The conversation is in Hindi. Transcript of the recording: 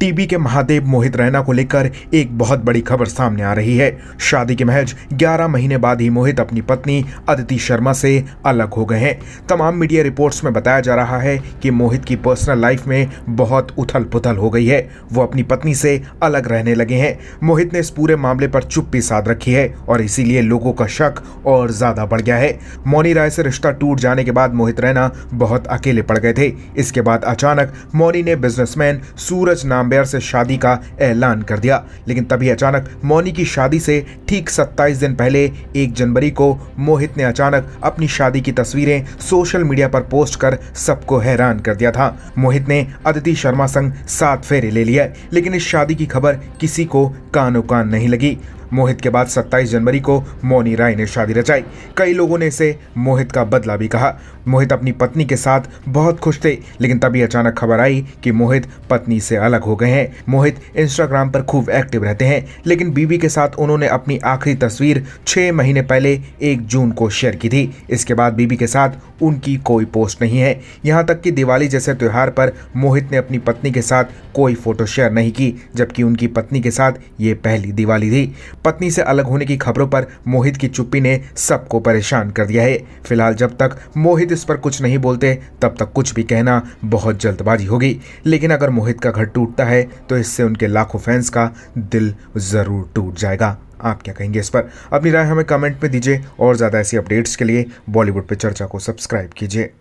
टीबी के महादेव मोहित रैना को लेकर एक बहुत बड़ी खबर सामने आ रही है। शादी के महज 11 महीने बाद ही मोहित अपनी पत्नी अदिति शर्मा से अलग हो गए हैं। तमाम मीडिया रिपोर्ट्स में बताया जा रहा है कि मोहित की पर्सनल लाइफ में बहुत उथल पुथल हो गई है। वो अपनी पत्नी से अलग रहने लगे हैं। मोहित ने इस पूरे मामले पर चुप्पी साध रखी है और इसीलिए लोगों का शक और ज्यादा बढ़ गया है। मौनी राय से रिश्ता टूट जाने के बाद मोहित रैना बहुत अकेले पड़ गए थे। इसके बाद अचानक मौनी ने बिजनेसमैन सूरज नामबेर से शादी का ऐलान कर दिया, लेकिन तभी अचानक मौनी की शादी से ठीक 27 दिन पहले 1 जनवरी को मोहित ने अचानक अपनी शादी की तस्वीरें सोशल मीडिया पर पोस्ट कर सबको हैरान कर दिया था। मोहित ने अदिति शर्मा संग 7 फेरे ले लिए, लेकिन इस शादी की खबर किसी को कानो कान नहीं लगी। मोहित के बाद 27 जनवरी को मौनी राय ने शादी रचाई। कई लोगों ने इसे मोहित का बदला भी कहा। मोहित अपनी पत्नी के साथ बहुत खुश थे, लेकिन तभी अचानक खबर आई कि मोहित पत्नी से अलग हो गए हैं। मोहित इंस्टाग्राम पर खूब एक्टिव रहते हैं, लेकिन बीवी के साथ उन्होंने अपनी आखिरी तस्वीर 6 महीने पहले 1 जून को शेयर की थी। इसके बाद बीवी के साथ उनकी कोई पोस्ट नहीं है। यहाँ तक कि दिवाली जैसे त्यौहार पर मोहित ने अपनी पत्नी के साथ कोई फोटो शेयर नहीं की, जबकि उनकी पत्नी के साथ ये पहली दिवाली थी। पत्नी से अलग होने की खबरों पर मोहित की चुप्पी ने सबको परेशान कर दिया है। फिलहाल जब तक मोहित इस पर कुछ नहीं बोलते, तब तक कुछ भी कहना बहुत जल्दबाजी होगी। लेकिन अगर मोहित का घर टूटता है तो इससे उनके लाखों फैंस का दिल जरूर टूट जाएगा। आप क्या कहेंगे इस पर? अपनी राय हमें कमेंट में दीजिए और ज़्यादा ऐसी अपडेट्स के लिए बॉलीवुड पे चर्चा को सब्सक्राइब कीजिए।